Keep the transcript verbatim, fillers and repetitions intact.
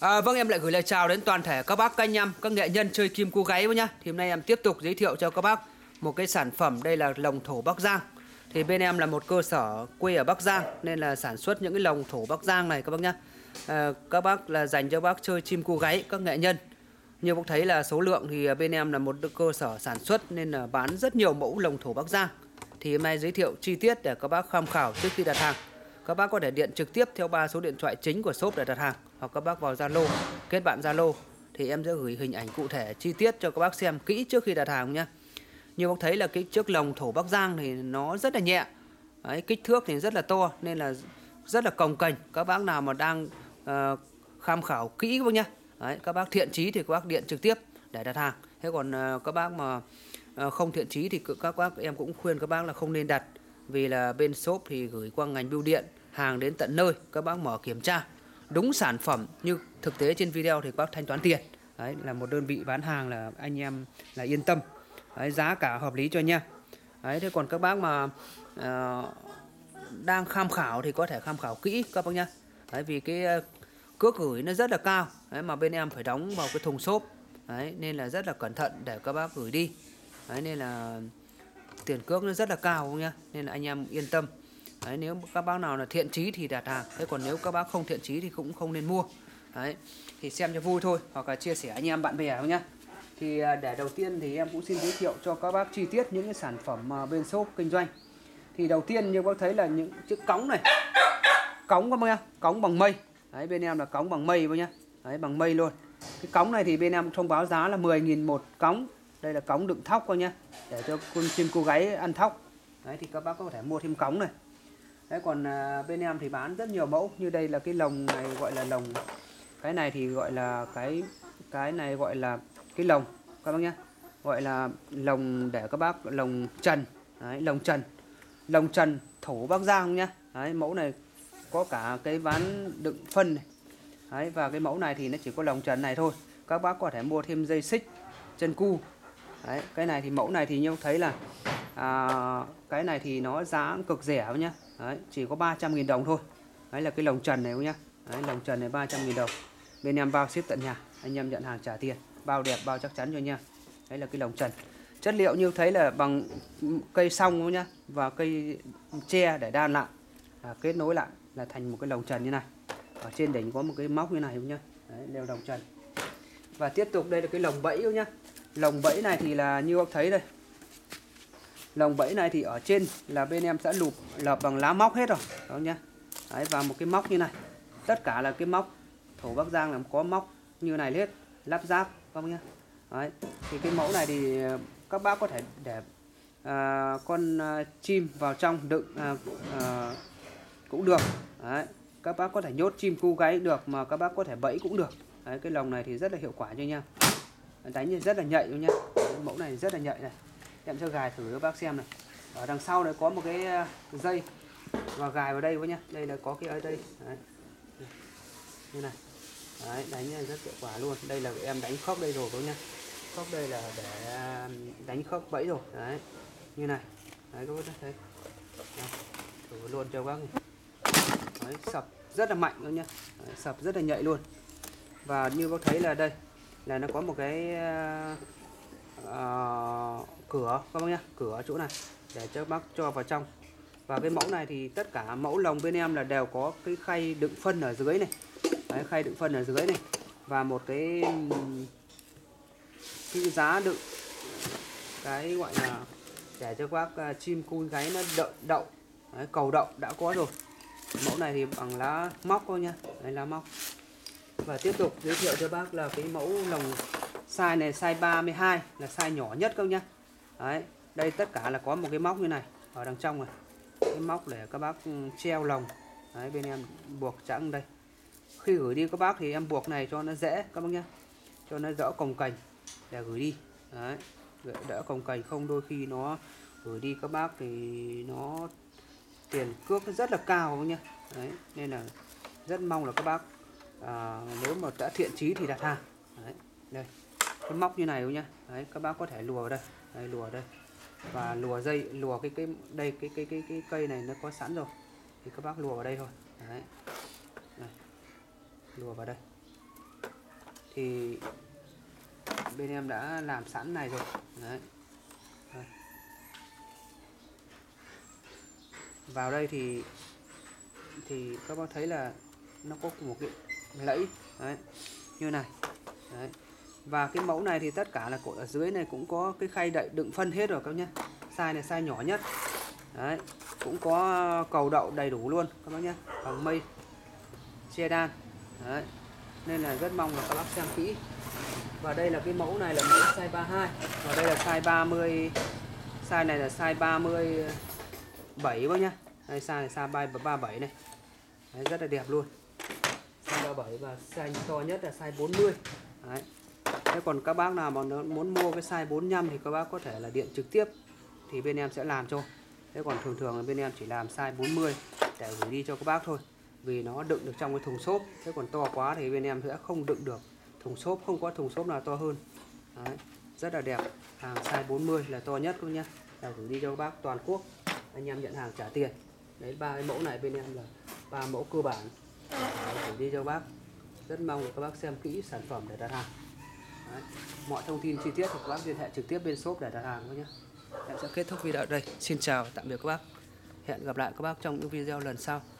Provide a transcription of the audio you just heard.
À, vâng, em lại gửi lời chào đến toàn thể các bác, các anh em, các nghệ nhân chơi kim cu gáy nhá. Thì hôm nay em tiếp tục giới thiệu cho các bác một cái sản phẩm, đây là lồng thổ Bắc Giang. Thì bên em là một cơ sở quê ở Bắc Giang nên là sản xuất những cái lồng thổ Bắc Giang này các bác nhá. À, các bác là dành cho bác chơi chim cu gáy, các nghệ nhân. Như bác thấy là số lượng thì bên em là một cơ sở sản xuất nên là bán rất nhiều mẫu lồng thổ Bắc Giang. Thì hôm nay giới thiệu chi tiết để các bác tham khảo trước khi đặt hàng. Các bác có thể điện trực tiếp theo ba số điện thoại chính của shop để đặt hàng, hoặc các bác vào Zalo, kết bạn Zalo thì em sẽ gửi hình ảnh cụ thể chi tiết cho các bác xem kỹ trước khi đặt hàng nhé. Như bác thấy là cái chiếc lồng thổ Bắc Giang thì nó rất là nhẹ. Đấy, kích thước thì rất là to nên là rất là cồng kềnh. Các bác nào mà đang uh, tham khảo kỹ các bác nhé. Đấy, các bác thiện chí thì các bác điện trực tiếp để đặt hàng. Thế còn uh, các bác mà uh, không thiện chí thì các bác em cũng khuyên các bác là không nên đặt, vì là bên shop thì gửi qua ngành bưu điện hàng đến tận nơi, các bác mở kiểm tra đúng sản phẩm như thực tế trên video thì các bác thanh toán tiền. Đấy, là một đơn vị bán hàng là anh em là yên tâm. Đấy, giá cả hợp lý cho anh em. Đấy, thế còn các bác mà uh, đang tham khảo thì có thể tham khảo kỹ các bác nhá. Đấy, vì cái cước gửi nó rất là cao. Đấy, mà bên em phải đóng vào cái thùng xốp. Đấy, nên là rất là cẩn thận để các bác gửi đi. Đấy, nên là tiền cước nó rất là cao nhá, nên là anh em yên tâm. Đấy, nếu các bác nào là thiện chí thì đặt hàng, thế còn nếu các bác không thiện chí thì cũng không nên mua. Đấy, thì xem cho vui thôi, hoặc là chia sẻ anh em bạn bè không nhá. Thì để đầu tiên thì em cũng xin giới thiệu cho các bác chi tiết những cái sản phẩm mà bên shop kinh doanh. Thì đầu tiên như bác thấy là những chiếc cống này, cống các bác nhá, cống bằng mây. Đấy, bên em là cống bằng mây bác nhá. Đấy, bằng mây luôn. Cái cống này thì bên em thông báo giá là mười nghìn một cống. Đây là cống đựng thóc các nhá, để cho con chim cô gáy ăn thóc. Đấy, thì các bác có thể mua thêm cống này. Đấy, còn bên em thì bán rất nhiều mẫu. Như đây là cái lồng này gọi là lồng, cái này thì gọi là cái cái này gọi là cái lồng các bác nhá, gọi là lồng để các bác lồng trần. Đấy, lồng trần, lồng trần thổ Bắc Giang nhá. Đấy, mẫu này có cả cái ván đựng phân này. Đấy, và cái mẫu này thì nó chỉ có lồng trần này thôi, các bác có thể mua thêm dây xích chân cu. Đấy, cái này thì mẫu này thì nhau thấy là à, cái này thì nó giá cực rẻ nhá. Đấy, chỉ có ba trăm nghìn đồng thôi. Đấy là cái lồng trần này nhá. Đấy, lồng trần này ba trăm nghìn đồng. Bên em bao ship tận nhà, anh em nhận hàng trả tiền, bao đẹp, bao chắc chắn cho anh em. Đấy là cái lồng trần. Chất liệu như thấy là bằng cây song nhá, và cây tre để đan lại, à, kết nối lại là thành một cái lồng trần như này. Ở trên đỉnh có một cái móc như này không nhá. Đấy, lều lồng trần. Và tiếp tục đây là cái lồng bẫy nhá. Lồng bẫy này thì là như ông thấy đây. Lồng bẫy này thì ở trên là bên em sẽ lụp lợp bằng lá móc hết rồi, đó nhá. Đấy, và một cái móc như này. Tất cả là cái móc thổ Bắc Giang là có móc như này hết, lắp ráp các bác nhá. Đấy, thì cái mẫu này thì các bác có thể để à, con à, chim vào trong đựng à, à, cũng được. Đấy, các bác có thể nhốt chim cu gáy được, mà các bác có thể bẫy cũng được. Đấy, cái lồng này thì rất là hiệu quả cho anh em. Đánh thì rất là nhạy luôn nhá. Đấy, mẫu này rất là nhạy này. Em sẽ gài thử cho bác xem này. Ở đằng sau này có một cái dây và gài vào đây với nhá. Đây là có cái ở đây. Đấy, như này. Đấy, đánh rất hiệu quả luôn. Đây là em đánh khớp đây rồi với nhá. Khớp đây là để đánh khớp bẫy rồi. Đấy, như này. Đấy, các bác thấy. Đấy, thử luôn cho bác này. Đấy, sập rất là mạnh luôn nhá. Đấy, sập rất là nhạy luôn. Và như bác thấy là đây là nó có một cái uh, cửa các bác nhá, cửa ở chỗ này để cho bác cho vào trong. Và cái mẫu này thì tất cả mẫu lồng bên em là đều có cái khay đựng phân ở dưới này. Đấy, khay đựng phân ở dưới này, và một cái cái giá đựng cái gọi là để cho bác uh, chim cu gáy nó đậu đậu. Đấy, cầu đậu đã có rồi. Mẫu này thì bằng lá móc thôi nhá. Đấy, lá móc. Và tiếp tục giới thiệu cho bác là cái mẫu lồng size này, size ba mươi hai là size nhỏ nhất các bác nhá. Đấy, đây tất cả là có một cái móc như này ở đằng trong này. Cái móc để các bác treo lồng. Đấy, bên em buộc sẵn đây. Khi gửi đi các bác thì em buộc này cho nó dễ các bác nhá. Cho nó đỡ cồng kềnh để gửi đi. Đấy, đỡ cồng kềnh, không đôi khi nó gửi đi các bác thì nó tiền cước rất là cao các bác nhá. Đấy, nên là rất mong là các bác à, nếu mà đã thiện chí thì đặt hàng. Đấy, đây cái móc như này nhá. Đấy, các bác có thể lùa vào đây. Đấy, lùa đây và lùa dây, lùa cái cái đây cái cái cái cái cây này nó có sẵn rồi thì các bác lùa vào đây thôi. Đấy, này, lùa vào đây thì bên em đã làm sẵn này rồi. Đấy. Đấy. Vào đây thì thì các bác thấy là nó có một cái lẫy đấy, như này đấy. Và cái mẫu này thì tất cả là cột ở dưới này cũng có cái khay đậy đựng phân hết rồi các nhé. Size này size nhỏ nhất đấy, cũng có cầu đậu đầy đủ luôn các bác nhé, bằng mây che đan đấy. Nên là rất mong là các bác xem kỹ. Và đây là cái mẫu này là mẫu size ba mươi hai, và đây là size ba mươi. Size này là size ba mươi bảy bác nhá. Đây size này size ba mươi bảy này. Đấy, rất là đẹp luôn. Size ba mươi bảy và size to nhất là size bốn mươi. Đấy. Thế còn các bác nào mà muốn mua cái size bốn mươi lăm thì các bác có thể là điện trực tiếp thì bên em sẽ làm cho. Thế còn thường thường là bên em chỉ làm size bốn mươi để gửi đi cho các bác thôi, vì nó đựng được trong cái thùng xốp. Thế còn to quá thì bên em sẽ không đựng được thùng xốp, không có thùng xốp nào to hơn. Đấy, rất là đẹp. Hàng size bốn mươi là to nhất luôn nhá, là gửi đi cho các bác toàn quốc, anh em nhận hàng trả tiền. Đấy, ba mẫu này bên em là ba mẫu cơ bản. Đấy, gửi đi cho các bác. Rất mong là các bác xem kỹ sản phẩm để đặt hàng. Đấy, mọi thông tin chi tiết thì các bác liên hệ trực tiếp bên shop để đặt hàng thôi nhé. Em sẽ kết thúc video ở đây. Xin chào và tạm biệt các bác. Hẹn gặp lại các bác trong những video lần sau.